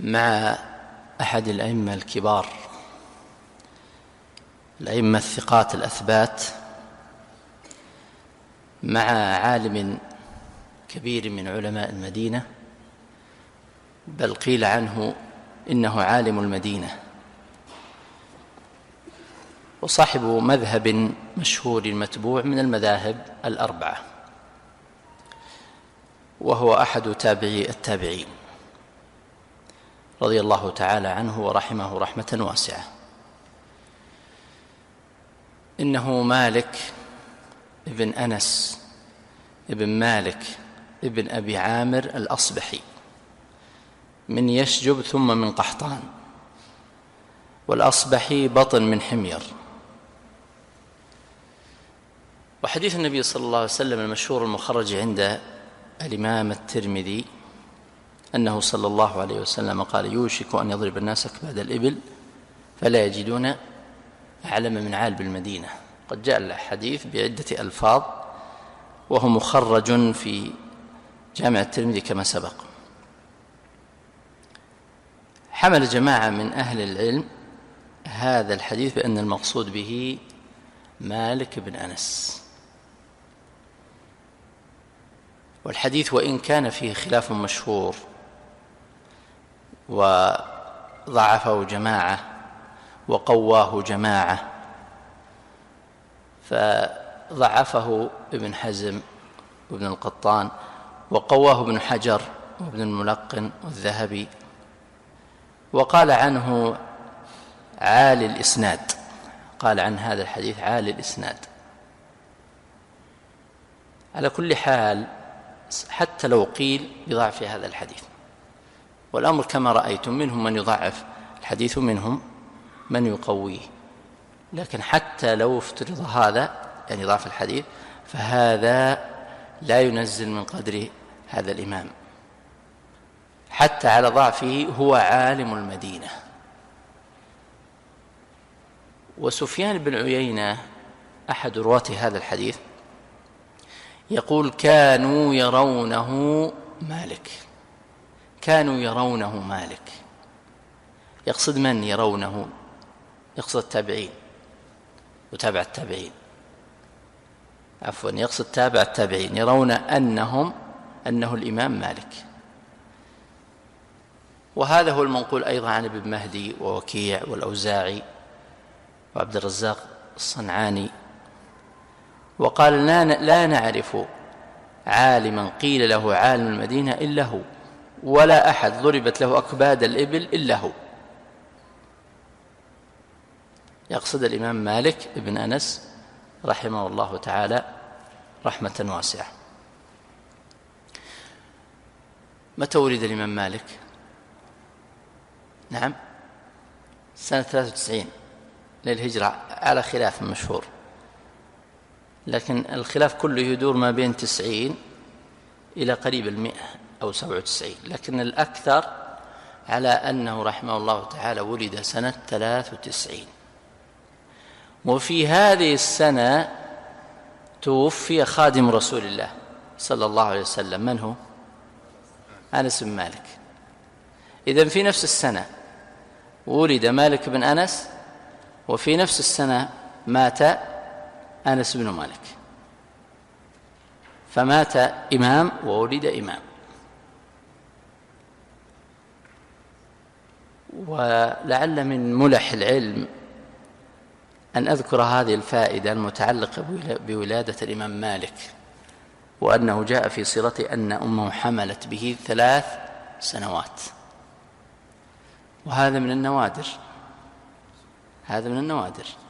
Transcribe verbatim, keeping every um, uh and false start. مع أحد الأئمة الكبار، الأئمة الثقات الأثبات، مع عالم كبير من علماء المدينة، بل قيل عنه إنه عالم المدينة، وصاحب مذهب مشهور متبوع من المذاهب الأربعة، وهو أحد تابعي التابعين رضي الله تعالى عنه ورحمه رحمة واسعة. إنه مالك ابن أنس ابن مالك ابن أبي عامر الأصبحي من يشجب ثم من قحطان، والأصبحي بطن من حمير. وحديث النبي صلى الله عليه وسلم المشهور المخرج عند الإمام الترمذي أنه صلى الله عليه وسلم قال: يوشك أن يضرب الناس أكباد الإبل فلا يجدون أعلم من عالب المدينة. قد جاء الحديث بعدة ألفاظ وهو مخرج في جامع الترمذي كما سبق. حمل جماعة من أهل العلم هذا الحديث بأن المقصود به مالك بن أنس، والحديث وإن كان فيه خلاف مشهور وضعفه جماعة وقواه جماعة، فضعفه ابن حزم وابن القطان، وقواه ابن حجر وابن الملقن والذهبي، وقال عنه عالي الإسناد، قال عن هذا الحديث عالي الإسناد. على كل حال، حتى لو قيل بضعف هذا الحديث، والأمر كما رأيتم منهم من يضعف الحديث ومنهم من يقويه، لكن حتى لو افترض هذا يعني ضعف الحديث، فهذا لا ينزل من قدر هذا الإمام، حتى على ضعفه هو عالم المدينة. وسفيان بن عيينة أحد رواة هذا الحديث يقول: كانوا يرونه مالك، كانوا يرونه مالك. يقصد من يرونه؟ يقصد التابعين وتابع التابعين، عفوا يقصد تابع التابعين، يرون أنهم أنه الإمام مالك. وهذا هو المنقول أيضا عن ابن مهدي ووكيع والأوزاعي وعبد الرزاق الصنعاني. وقال: لا نعرف عالما قيل له عالم المدينة إلا هو، ولا أحد ضربت له أكباد الإبل إلا هو. يقصد الإمام مالك ابن أنس رحمه الله تعالى رحمة واسعة. متى ولد الإمام مالك؟ نعم، سنة ثلاثة وتسعين للهجرة، على خلاف مشهور، لكن الخلاف كله يدور ما بين تسعين إلى قريب المئة أو سبعة وتسعين، لكن الأكثر على أنه رحمه الله تعالى ولد سنة ثلاثة وتسعين، وفي هذه السنة توفي خادم رسول الله صلى الله عليه وسلم. من هو؟ أنس بن مالك. إذن في نفس السنة ولد مالك بن أنس، وفي نفس السنة مات أنس بن مالك، فمات إمام وولد إمام. ولعل من ملح العلم أن أذكر هذه الفائدة المتعلقة بولادة الإمام مالك، وأنه جاء في سيرته أن أمه حملت به ثلاث سنوات، وهذا من النوادر، هذا من النوادر.